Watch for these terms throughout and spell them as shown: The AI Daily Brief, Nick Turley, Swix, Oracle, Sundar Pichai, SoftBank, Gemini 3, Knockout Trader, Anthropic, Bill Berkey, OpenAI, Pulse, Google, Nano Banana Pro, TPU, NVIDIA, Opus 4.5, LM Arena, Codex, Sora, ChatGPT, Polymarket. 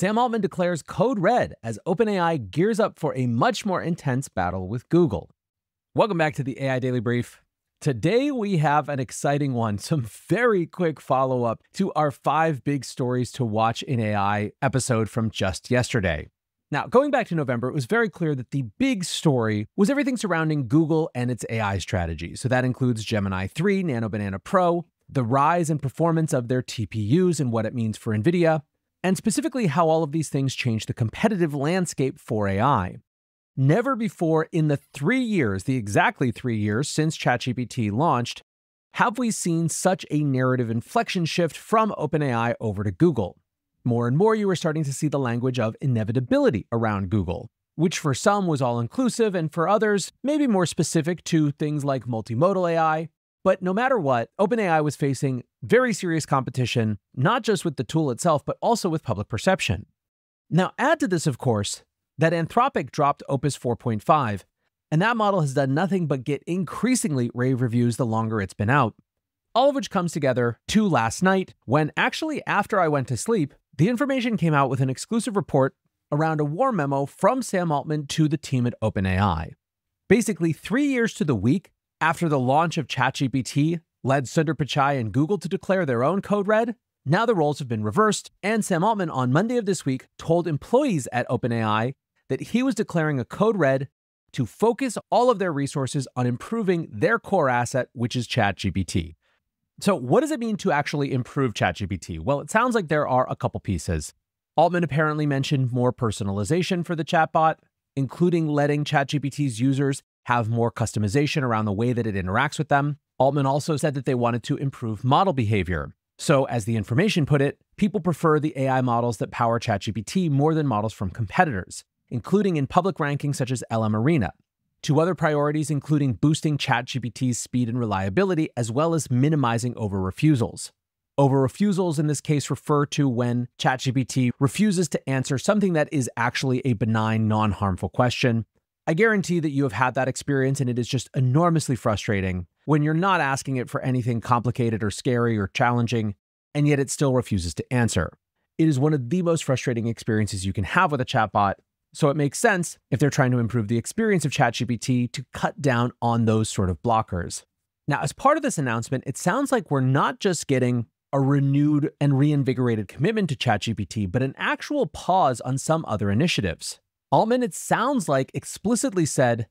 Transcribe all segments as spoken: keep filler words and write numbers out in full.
Sam Altman declares code red as OpenAI gears up for a much more intense battle with Google. Welcome back to the A I Daily Brief. Today we have an exciting one, some very quick follow-up to our five big stories to watch in A I episode from just yesterday. Now, going back to November, it was very clear that the big story was everything surrounding Google and its A I strategy. So that includes Gemini three, Nano Banana Pro, the rise in performance of their T P Us and what it means for NVIDIA, and specifically how all of these things change the competitive landscape for A I. Never before in the three years, the exactly three years since ChatGPT launched, have we seen such a narrative inflection shift from OpenAI over to Google. More and more, you were starting to see the language of inevitability around Google, which for some was all-inclusive and for others, maybe more specific to things like multimodal A I. But no matter what, OpenAI was facing very serious competition, not just with the tool itself, but also with public perception. Now, add to this, of course, that Anthropic dropped Opus four point five, and that model has done nothing but get increasingly rave reviews the longer it's been out. All of which comes together to last night, when actually after I went to sleep, the information came out with an exclusive report around a war memo from Sam Altman to the team at OpenAI. Basically, three years to the week after the launch of ChatGPT led Sundar Pichai and Google to declare their own code red, now the roles have been reversed, and Sam Altman on Monday of this week told employees at OpenAI that he was declaring a code red to focus all of their resources on improving their core asset, which is ChatGPT. So what does it mean to actually improve ChatGPT? Well, it sounds like there are a couple pieces. Altman apparently mentioned more personalization for the chatbot, including letting ChatGPT's users have more customization around the way that it interacts with them. Altman also said that they wanted to improve model behavior. So as the information put it, people prefer the A I models that power ChatGPT more than models from competitors, including in public rankings such as L M Arena. Two other priorities, including boosting ChatGPT's speed and reliability, as well as minimizing over-refusals. Over-refusals in this case refer to when ChatGPT refuses to answer something that is actually a benign, non-harmful question. I guarantee that you have had that experience, and it is just enormously frustrating when you're not asking it for anything complicated or scary or challenging, and yet it still refuses to answer. It is one of the most frustrating experiences you can have with a chatbot, so it makes sense, if they're trying to improve the experience of ChatGPT, to cut down on those sort of blockers. Now, as part of this announcement, it sounds like we're not just getting a renewed and reinvigorated commitment to ChatGPT, but an actual pause on some other initiatives. Altman, it sounds like, explicitly said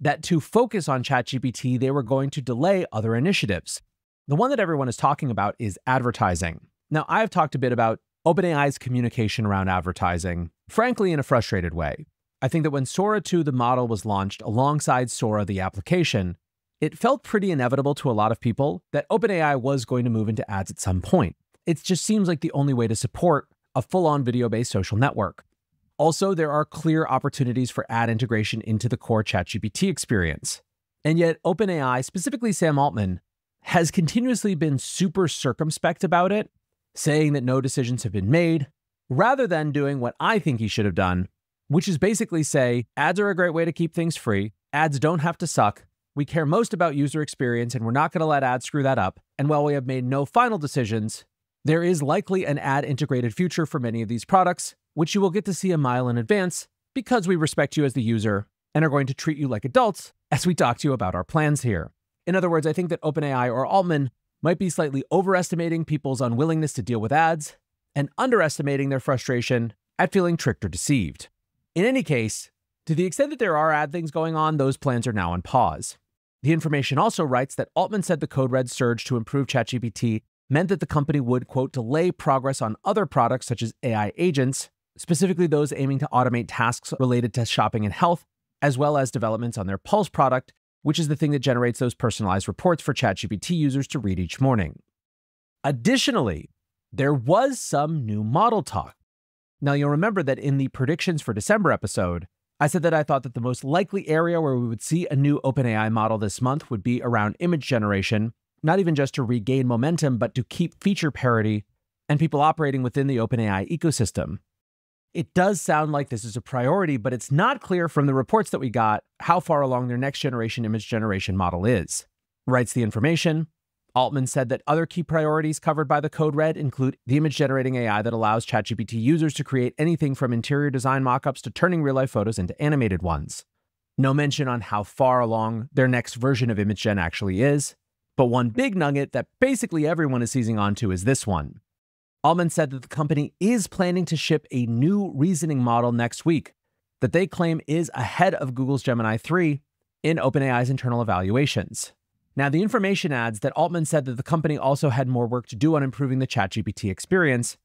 that to focus on ChatGPT, they were going to delay other initiatives. The one that everyone is talking about is advertising. Now, I've talked a bit about OpenAI's communication around advertising, frankly, in a frustrated way. I think that when Sora two, the model, was launched alongside Sora, the application, it felt pretty inevitable to a lot of people that OpenAI was going to move into ads at some point. It just seems like the only way to support a full-on video-based social network. Also, there are clear opportunities for ad integration into the core ChatGPT experience. And yet OpenAI, specifically Sam Altman, has continuously been super circumspect about it, saying that no decisions have been made, rather than doing what I think he should have done, which is basically say, ads are a great way to keep things free, ads don't have to suck, we care most about user experience, and we're not going to let ads screw that up, and while we have made no final decisions, there is likely an ad-integrated future for many of these products, which you will get to see a mile in advance, because we respect you as the user, and are going to treat you like adults as we talk to you about our plans here. In other words, I think that OpenAI or Altman might be slightly overestimating people's unwillingness to deal with ads and underestimating their frustration at feeling tricked or deceived. In any case, to the extent that there are ad things going on, those plans are now on pause. The information also writes that Altman said the code red surge to improve ChatGPT meant that the company would, quote, delay progress on other products such as A I agents, specifically those aiming to automate tasks related to shopping and health, as well as developments on their Pulse product, which is the thing that generates those personalized reports for ChatGPT users to read each morning. Additionally, there was some new model talk. Now, you'll remember that in the predictions for December episode, I said that I thought that the most likely area where we would see a new OpenAI model this month would be around image generation, not even just to regain momentum, but to keep feature parity and people operating within the OpenAI ecosystem. It does sound like this is a priority, but it's not clear from the reports that we got how far along their next generation image generation model is. Writes the information, Altman said that other key priorities covered by the code red include the image-generating A I that allows ChatGPT users to create anything from interior design mock-ups to turning real-life photos into animated ones. No mention on how far along their next version of ImageGen actually is, but one big nugget that basically everyone is seizing onto is this one. Altman said that the company is planning to ship a new reasoning model next week that they claim is ahead of Google's Gemini three in OpenAI's internal evaluations. Now, the information adds that Altman said that the company also had more work to do on improving the ChatGPT experience.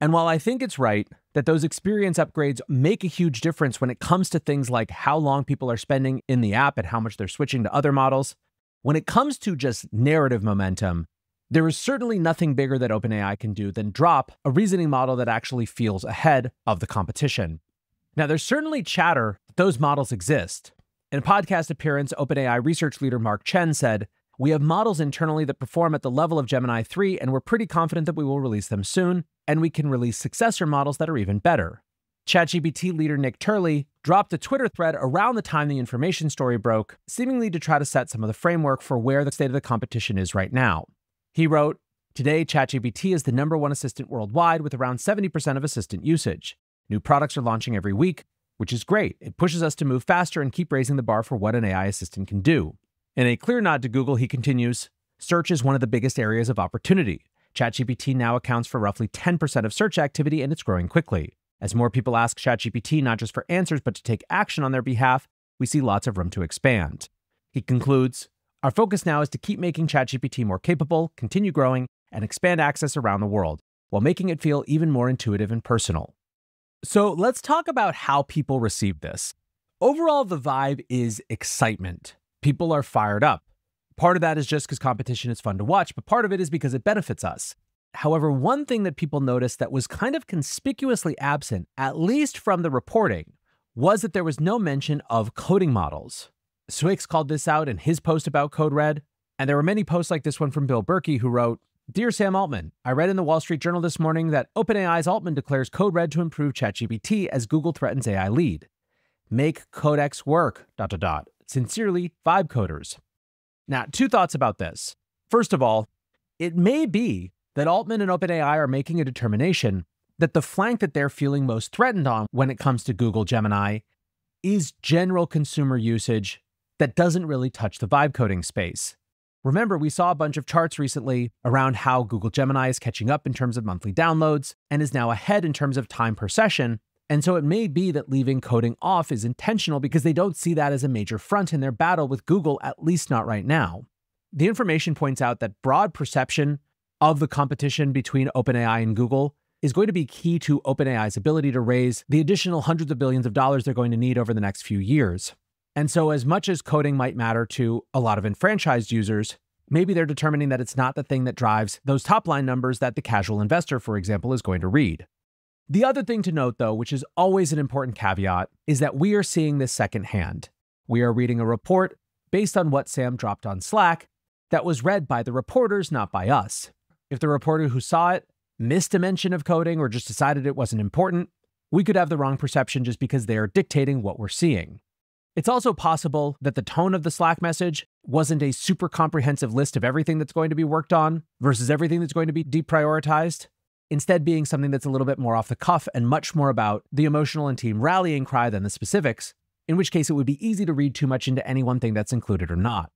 And while I think it's right that those experience upgrades make a huge difference when it comes to things like how long people are spending in the app and how much they're switching to other models, when it comes to just narrative momentum, there is certainly nothing bigger that OpenAI can do than drop a reasoning model that actually feels ahead of the competition. Now, there's certainly chatter that those models exist. In a podcast appearance, OpenAI research leader Mark Chen said, "We have models internally that perform at the level of Gemini three, and we're pretty confident that we will release them soon, and we can release successor models that are even better." ChatGPT leader Nick Turley dropped a Twitter thread around the time the information story broke, seemingly to try to set some of the framework for where the state of the competition is right now. He wrote, "Today, ChatGPT is the number one assistant worldwide with around seventy percent of assistant usage. New products are launching every week, which is great. It pushes us to move faster and keep raising the bar for what an A I assistant can do." In a clear nod to Google, he continues, "Search is one of the biggest areas of opportunity. ChatGPT now accounts for roughly ten percent of search activity, and it's growing quickly. As more people ask ChatGPT not just for answers, but to take action on their behalf, we see lots of room to expand." He concludes, "Our focus now is to keep making ChatGPT more capable, continue growing, and expand access around the world, while making it feel even more intuitive and personal." So let's talk about how people receive this. Overall, the vibe is excitement. People are fired up. Part of that is just because competition is fun to watch, but part of it is because it benefits us. However, one thing that people noticed that was kind of conspicuously absent, at least from the reporting, was that there was no mention of coding models. Swix called this out in his post about Code Red, and there were many posts like this one from Bill Berkey, who wrote, "Dear Sam Altman, I read in the Wall Street Journal this morning that OpenAI's Altman declares Code Red to improve ChatGPT as Google threatens A I lead. Make Codex work, dot, dot, dot. Sincerely, vibe coders." Now, two thoughts about this. First of all, it may be that Altman and OpenAI are making a determination that the flank that they're feeling most threatened on when it comes to Google Gemini is general consumer usage that doesn't really touch the vibe coding space. Remember, we saw a bunch of charts recently around how Google Gemini is catching up in terms of monthly downloads and is now ahead in terms of time per session. And so it may be that leaving coding off is intentional because they don't see that as a major front in their battle with Google, at least not right now. The information points out that broad perception of the competition between OpenAI and Google is going to be key to OpenAI's ability to raise the additional hundreds of billions of dollars they're going to need over the next few years. And so as much as coding might matter to a lot of enfranchised users, maybe they're determining that it's not the thing that drives those top-line numbers that the casual investor, for example, is going to read. The other thing to note, though, which is always an important caveat, is that we are seeing this secondhand. We are reading a report based on what Sam dropped on Slack that was read by the reporters, not by us. If the reporter who saw it missed a mention of coding or just decided it wasn't important, we could have the wrong perception just because they are dictating what we're seeing. It's also possible that the tone of the Slack message wasn't a super comprehensive list of everything that's going to be worked on versus everything that's going to be deprioritized, instead being something that's a little bit more off the cuff and much more about the emotional and team rallying cry than the specifics, in which case it would be easy to read too much into any one thing that's included or not.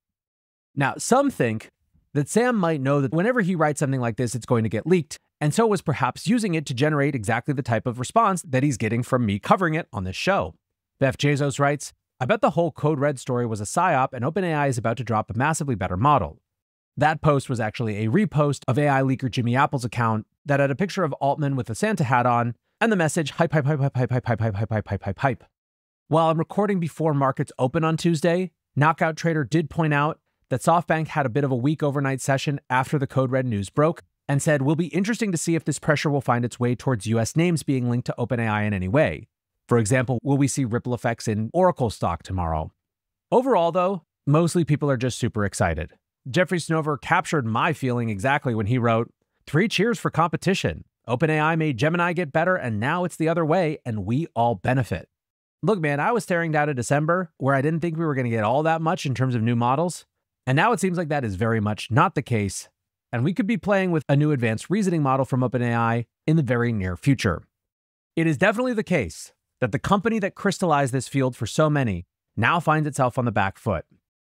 Now, some think that Sam might know that whenever he writes something like this, it's going to get leaked, and so was perhaps using it to generate exactly the type of response that he's getting from me covering it on this show. Bev Chazos writes, "I bet the whole Code Red story was a psyop and OpenAI is about to drop a massively better model." That post was actually a repost of A I leaker Jimmy Apple's account that had a picture of Altman with a Santa hat on and the message, "Hype, hype, hype, hype, hype, hype, hype, hype, hype, hype, hype, hype, hype." While I'm recording before markets open on Tuesday, Knockout Trader did point out that SoftBank had a bit of a weak overnight session after the Code Red news broke and said, "Will be interesting to see if this pressure will find its way towards U S names being linked to OpenAI in any way. For example, will we see ripple effects in Oracle stock tomorrow?" Overall, though, mostly people are just super excited. Jeffrey Snover captured my feeling exactly when he wrote, "Three cheers for competition. OpenAI made Gemini get better, and now it's the other way, and we all benefit." Look, man, I was staring down at December, where I didn't think we were going to get all that much in terms of new models, and now it seems like that is very much not the case, and we could be playing with a new advanced reasoning model from OpenAI in the very near future. It is definitely the case that the company that crystallized this field for so many now finds itself on the back foot.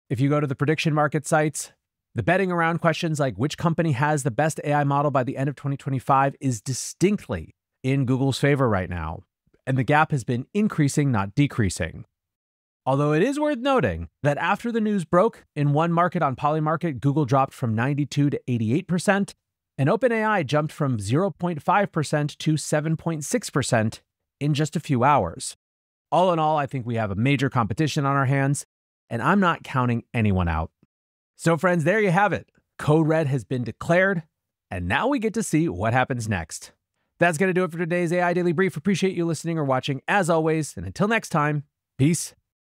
If you go to the prediction market sites, the betting around questions like which company has the best A I model by the end of twenty twenty-five is distinctly in Google's favor right now, and the gap has been increasing, not decreasing. Although it is worth noting that after the news broke, in one market on Polymarket, Google dropped from ninety-two to eighty-eight percent, and OpenAI jumped from zero point five percent to seven point six percent in just a few hours. All in all, I think we have a major competition on our hands, and I'm not counting anyone out. So friends, there you have it. Code Red has been declared, and now we get to see what happens next. That's going to do it for today's A I Daily Brief. Appreciate you listening or watching as always, and until next time, peace.